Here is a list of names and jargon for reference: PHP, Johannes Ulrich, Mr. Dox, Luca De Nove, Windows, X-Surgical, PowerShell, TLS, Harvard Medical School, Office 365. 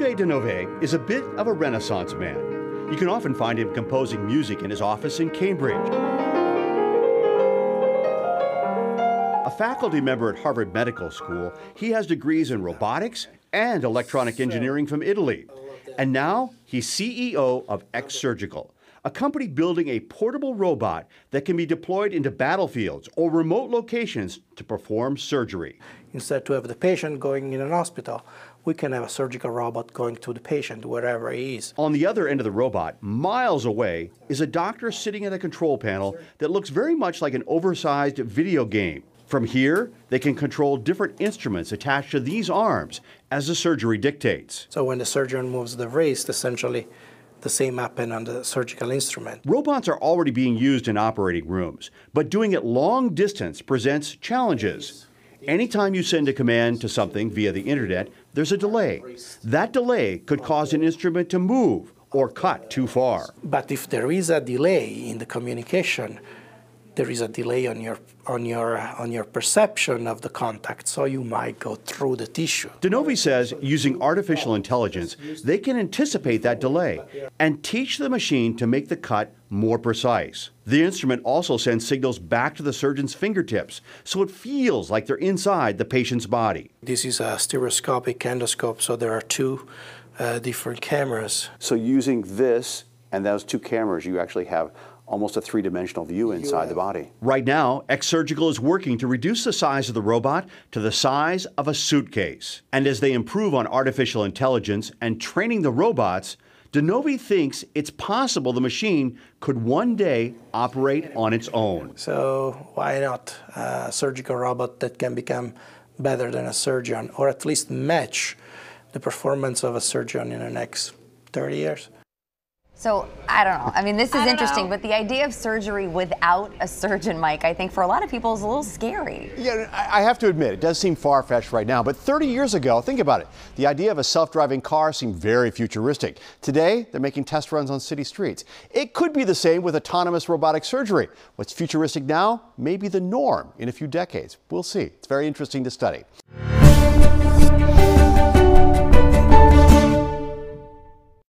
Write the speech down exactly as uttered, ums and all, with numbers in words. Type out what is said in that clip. Luca De Nove is a bit of a Renaissance man. You can often find him composing music in his office in Cambridge. A faculty member at Harvard Medical School, he has degrees in robotics and electronic engineering from Italy. And now he's C E O of X-Surgical, a company building a portable robot that can be deployed into battlefields or remote locations to perform surgery. Instead to have the patient going in an hospital, we can have a surgical robot going to the patient wherever he is. On the other end of the robot, miles away, is a doctor sitting at a control panel that looks very much like an oversized video game. From here, they can control different instruments attached to these arms as the surgery dictates. So when the surgeon moves the wrist, essentially, the same happen on the surgical instrument. Robots are already being used in operating rooms, but doing it long distance presents challenges. Anytime you send a command to something via the internet, there's a delay. That delay could cause an instrument to move or cut too far. But if there is a delay in the communication, there is a delay on your, on your, on your perception of the contact, so you might go through the tissue. De Nove says using artificial intelligence, they can anticipate that delay and teach the machine to make the cut more precise. The instrument also sends signals back to the surgeon's fingertips, so it feels like they're inside the patient's body. This is a stereoscopic endoscope, so there are two uh, different cameras. So using this and those two cameras, you actually have almost a three-dimensional view inside the body. Right now, X-Surgical is working to reduce the size of the robot to the size of a suitcase. And as they improve on artificial intelligence and training the robots, De Nove thinks it's possible the machine could one day operate on its own. So why not a surgical robot that can become better than a surgeon, or at least match the performance of a surgeon in the next thirty years? So, I don't know. I mean, this is interesting, but the idea of surgery without a surgeon, Mike, I think for a lot of people is a little scary. Yeah, I have to admit, it does seem far-fetched right now, but thirty years ago, think about it. The idea of a self-driving car seemed very futuristic. Today, they're making test runs on city streets. It could be the same with autonomous robotic surgery. What's futuristic now may be the norm in a few decades. We'll see. It's very interesting to study.